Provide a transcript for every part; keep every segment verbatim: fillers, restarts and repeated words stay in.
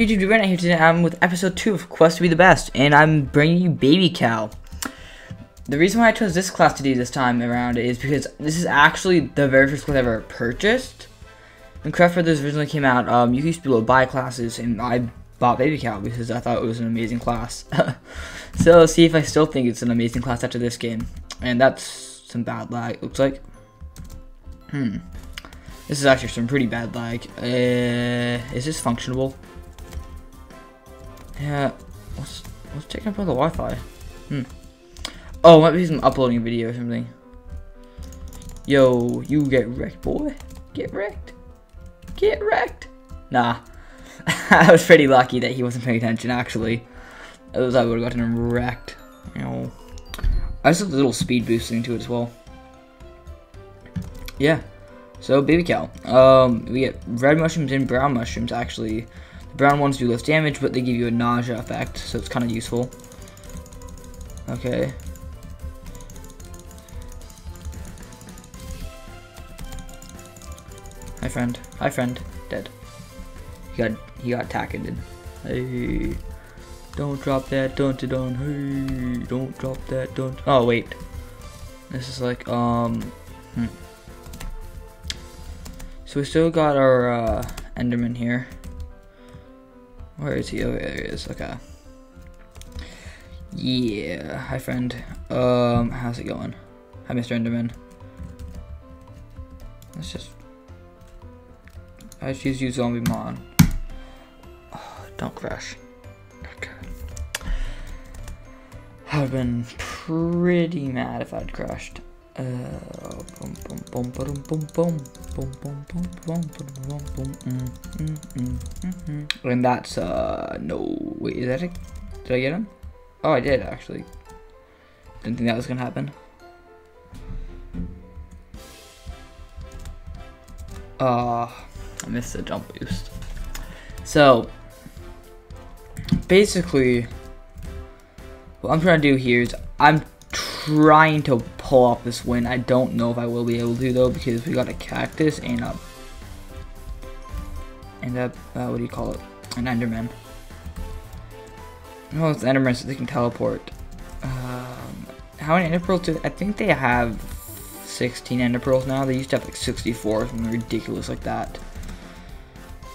YouTube, Jabor here today. I'm with episode two of Quest To Be The Best, and I'm bringing you Baby Cow. The reason why I chose this class to do this time around is because this is actually the very first class I ever purchased. When Craft Brothers originally came out, um, you used to be able to buy classes, and I bought Baby Cow because I thought it was an amazing class. So, see if I still think it's an amazing class after this game. And that's some bad lag, looks like. Hmm. This is actually some pretty bad lag. Uh, is this functional? Yeah, what's, what's taking up all the Wi-Fi? Hmm. Oh, might be some uploading video or something. Yo, you get wrecked, boy. Get wrecked. Get wrecked. Nah. I was pretty lucky that he wasn't paying attention, actually. Otherwise, I would have gotten him wrecked. Ow. I just have a little speed boost thing to it as well. Yeah. So, Baby Cow. Um, we get red mushrooms and brown mushrooms, actually. Brown ones do less damage, but they give you a nausea effect, so it's kind of useful. Okay. Hi friend. Hi friend. Dead. He got he got attacked. Hey, don't drop that. Don't don't. Hey, don't drop that. Don't. Oh wait. This is like um. Hmm. So we still got our uh, Enderman here. Where is he? Oh, there he is. Okay. Yeah. Hi, friend. Um, how's it going? Hi, Mister Enderman. Let's just... I just use you, Zombie Mon. Oh, don't crash. Okay. I would've been pretty mad if I'd crashed. Uh, boom, boom, boom, boom, boom, boom, boom, boom, boom, boom, boom, boom, mm, mm, mm, mm, mm. And that's, uh, no, wait, is that it? Did I get him? Oh, I did, actually. Didn't think that was gonna happen. Uh, I missed the jump boost. So, basically, what I'm trying to do here is, I'm trying to pull off this win. I don't know if I will be able to though, because we got a cactus and a and a uh, what do you call it? An Enderman. Well, it's Enderman, so they can teleport. Um, how many Ender Pearls do I think they have? Sixteen Ender Pearls now. They used to have like sixty-four, something ridiculous like that.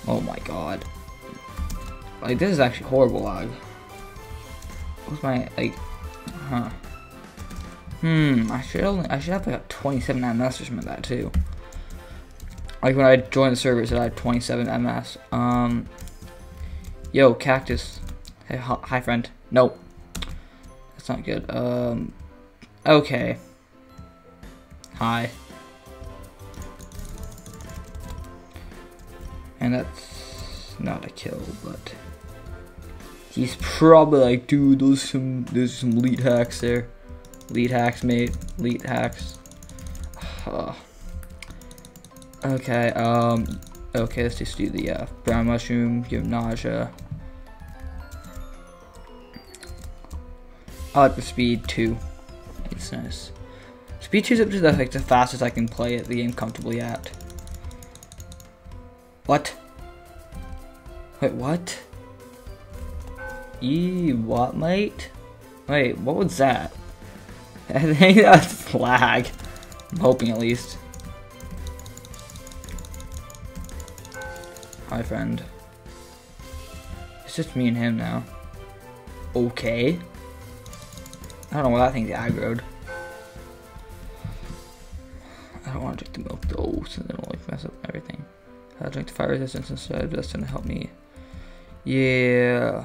Oh my god! Like this is actually horrible lag. What's my like? Huh. Hmm, I should only, I should have like twenty-seven M S or something like that too. Like when I joined the server, it said I had twenty-seven M S. Um, yo, cactus. Hey, hi friend. Nope, that's not good. Um, okay. Hi. And that's not a kill, but he's probably like, dude, there's some, there's some lead hacks there. Lead hacks, mate. Lead hacks. Huh. Okay, um... Okay, let's just do the uh, brown mushroom, give nausea. I like the speed two. It's nice. Speed two is up to the, like, the fastest I can play it, the game comfortably at. What? Wait, what? Eee, what, mate? Wait, what was that? I think that's lag. I'm hoping at least. Hi friend. It's just me and him now. Okay. I don't know why I think the aggroed. I don't want to drink the milk though, so they don't like mess up everything. I'll drink the fire resistance instead. That's gonna help me. Yeah.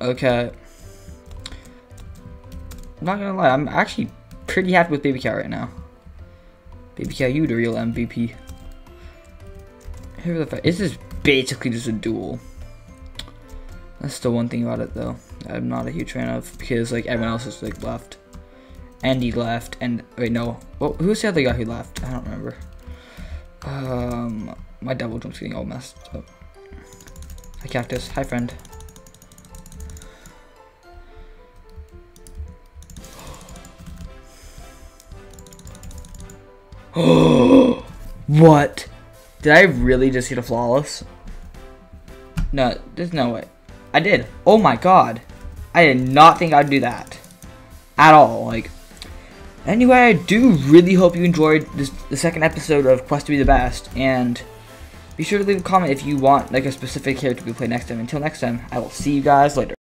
Okay. I'm not gonna lie, I'm actually pretty happy with Baby Cow right now. Baby Cow, you the real M V P. Here the fact, this is basically just a duel. That's the one thing about it though, I'm not a huge fan of, because like everyone else is like left. And he left, and wait no, well, who's the other guy who left? I don't remember. Um, my double jump's getting all messed up. Hi cactus, hi friend. What? Did I really just hit a flawless? No, there's no way. I did. Oh my god. I did not think I'd do that. At all. Like. Anyway, I do really hope you enjoyed this, the second episode of Quest To Be The Best. And be sure to leave a comment if you want like a specific character to be played next time. Until next time, I will see you guys later.